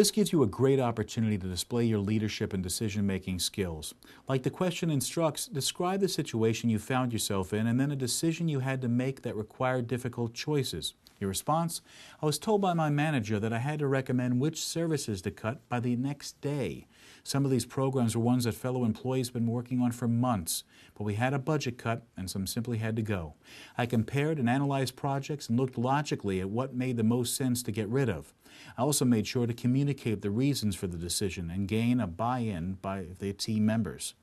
This gives you a great opportunity to display your leadership and decision-making skills. Like the question instructs, describe the situation you found yourself in and then a decision you had to make that required difficult choices. Your response? I was told by my manager that I had to recommend which services to cut by the next day. Some of these programs were ones that fellow employees have been working on for months, but we had a budget cut and some simply had to go. I compared and analyzed projects and looked logically at what made the most sense to get rid of. I also made sure to communicate the reasons for the decision and gain a buy-in by the team members.